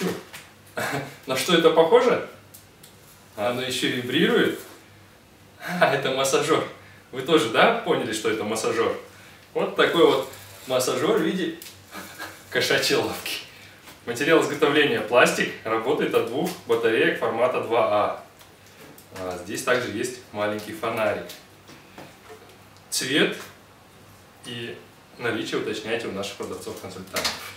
Чу. На что это похоже? Оно еще вибрирует. А, это массажер. Вы тоже, да, поняли, что это массажер? Вот такой вот массажер в виде кошачьей лапки. Материал изготовления пластик, работает от 2 батареек формата 2А. А здесь также есть маленький фонарик. Цвет и наличие уточняйте у наших продавцов-консультантов.